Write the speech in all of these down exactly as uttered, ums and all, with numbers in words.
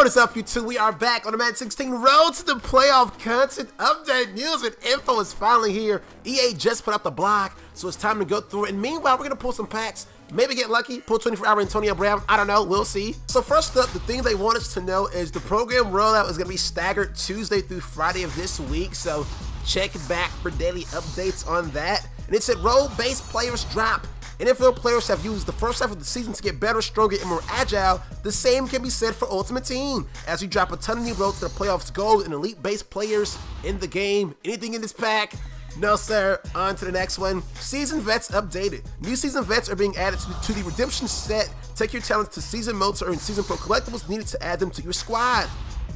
What is up, YouTube? We are back on the Madden sixteen Road to the Playoff content update news and info is finally here. E A just put out the block, so it's time to go through it. And meanwhile, we're going to pull some packs, maybe get lucky, pull twenty-four hour Antonio Brown. I don't know. We'll see. So first up, the thing they want us to know is the program rollout is going to be staggered Tuesday through Friday of this week. So check back for daily updates on that. And it said role-based players drop. N F L players have used the first half of the season to get better, stronger, and more agile. The same can be said for Ultimate Team, as we drop a ton of new roads to the playoffs, gold, and elite-based players in the game. Anything in this pack? No, sir. On to the next one. Season Vets updated. New Season Vets are being added to the Redemption set. Take your talents to Season Mode to earn Season Pro collectibles needed to add them to your squad.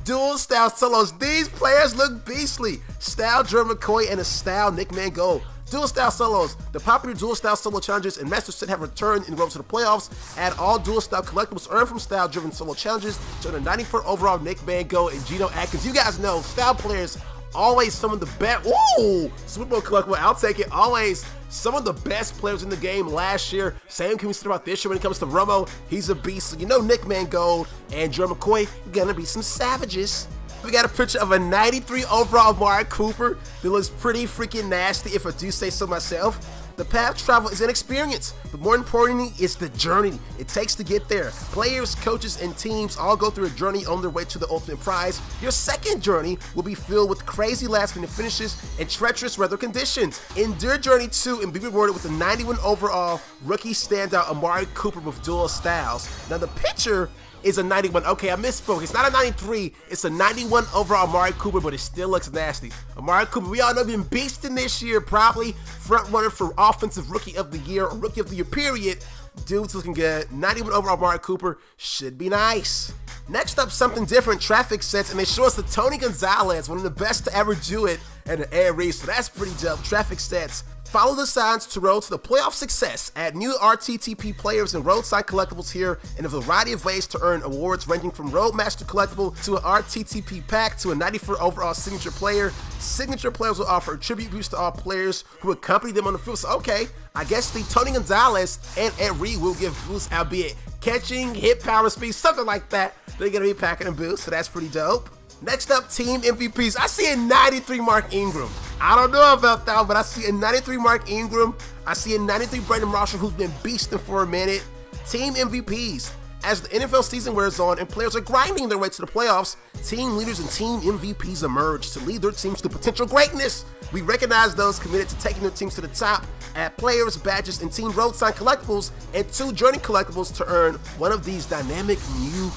Dual style solos. These players look beastly. Style Jerome McCoy and a style Nick Mangold. Dual style solos. The popular dual style solo challenges and master set have returned in Road to the Playoffs. Add all dual style collectibles earned from style driven solo challenges to the ninety-four overall Nick Mangold and Geno Atkins. You guys know style players always some of the best. Ooh, Super Bowl collectible. I'll take it. Always some of the best players in the game last year. Same can be said about this year when it comes to Romo. He's a beast. So you know Nick Mangold and Jerome McCoy gonna be some savages. We got a picture of a ninety-three overall Amari Cooper that looks pretty freaking nasty, if I do say so myself. The path travel is an experience, but more importantly, it's the journey it takes to get there. Players, coaches, and teams all go through a journey on their way to the ultimate prize. Your second journey will be filled with crazy last-minute finishes and treacherous weather conditions. Endure Journey two and be rewarded with a ninety-one overall rookie standout Amari Cooper with dual styles. Now the picture is a ninety-one. Okay, I misspoke. It's not a ninety-three. It's a ninety-one overall Amari Cooper, but it still looks nasty. Amari Cooper, we all know, been beasting this year, probably front runner for offensive rookie of the year or rookie of the year period. Dude's looking good. ninety-one overall Amari Cooper should be nice. Next up, something different, traffic sets, and they show us the Tony Gonzalez, one of the best to ever do it, and the Ed Reed, so that's pretty dope. Traffic sets. Follow the signs to road to the playoff success. Add new R T T P players and roadside collectibles here in a variety of ways to earn awards ranging from Roadmaster collectible to an R T T P pack to a ninety-four overall signature player. Signature players will offer tribute boosts to all players who accompany them on the field. So, okay, I guess the Tony Gonzalez and Ed Reed will give boosts, albeit catching, hit, power, speed, something like that. They're going to be packing a boost, so that's pretty dope. Next up, team M V Ps. I see a ninety-three Mark Ingram. I don't know about that, but I see a ninety-three Mark Ingram. I see a ninety-three Brandon Marshall, who's been beasting for a minute. Team M V Ps. As the N F L season wears on and players are grinding their way to the playoffs, team leaders and team M V Ps emerge to lead their teams to potential greatness. We recognize those committed to taking their teams to the top. Add players, badges, and team roadside collectibles and two journey collectibles to earn one of these dynamic new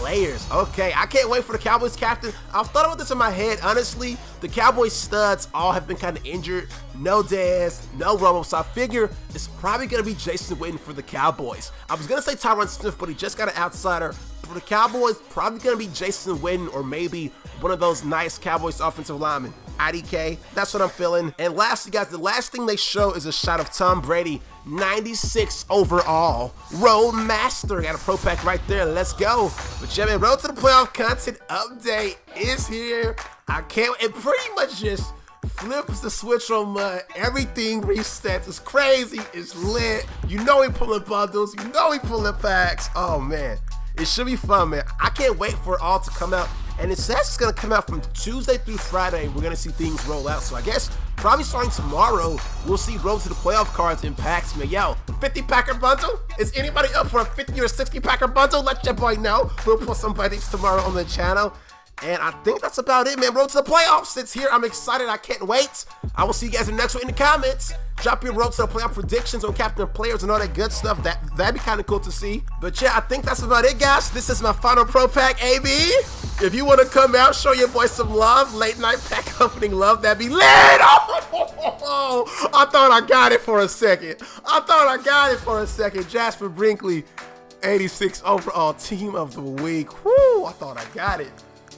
players. Okay, I can't wait for the Cowboys captain. I've thought about this in my head. Honestly, the Cowboys studs all have been kind of injured. No Dez, no Romo, so I figure it's probably going to be Jason Witten for the Cowboys. I was going to say Tyron Smith, but he just got an outsider. For the Cowboys, probably going to be Jason Witten or maybe one of those nice Cowboys offensive linemen. I D K, that's what I'm feeling. And lastly, guys, the last thing they show is a shot of Tom Brady, ninety-six overall, Roadmaster. Got a pro pack right there. Let's go. But yeah, man, Road to the Playoff content update is here. I can't. It pretty much just flips the switch on mud. Everything resets. It's crazy. It's lit. You know we pulling bundles. You know we pulling packs. Oh man, it should be fun, man. I can't wait for it all to come out. And it says it's going to come out from Tuesday through Friday. We're going to see things roll out. So I guess probably starting tomorrow, we'll see Road to the Playoff cards in packs. Man, yo, fifty-packer bundle? Is anybody up for a fifty or sixty-packer bundle? Let your boy know. We'll put somebody's tomorrow on the channel. And I think that's about it, man. Road to the Playoffs. It's here. I'm excited. I can't wait. I will see you guys in the next one in the comments. Drop your Road to the Playoff predictions on captain players and all that good stuff. That, that'd be kind of cool to see. But yeah, I think that's about it, guys. This is my final pro pack, A B. If you want to come out, show your boy some love. Late night pack opening love. That'd be lit. Oh, I thought I got it for a second. I thought I got it for a second. Jasper Brinkley, eighty-six overall team of the week. Whoo, I thought I got it.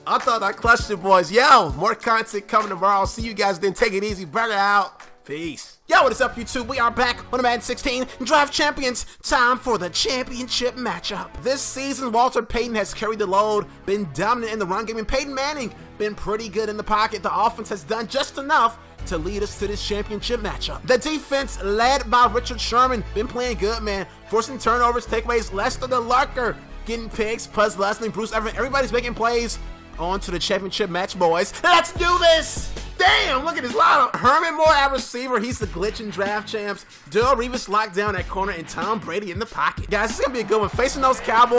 I thought I clutched it, boys. Yo, more content coming tomorrow. I'll see you guys then. Take it easy. Burger out. Peace. Yo, what is up, YouTube? We are back on the Madden sixteen Draft Champions. Time for the championship matchup. This season, Walter Payton has carried the load, been dominant in the run game, and Peyton Manning been pretty good in the pocket. The offense has done just enough to lead us to this championship matchup. The defense, led by Richard Sherman, been playing good, man, forcing turnovers, takeaways, less than the lurker. getting picks. Puz Leslie, Bruce Everett, everybody's making plays. On to the championship match, boys. Let's do this! Damn, look at this lineup. Herman Moore at receiver. He's the glitch and draft champs. Daryl Rivas locked down at corner and Tom Brady in the pocket. Guys, this is going to be a good one. Facing those Cowboys.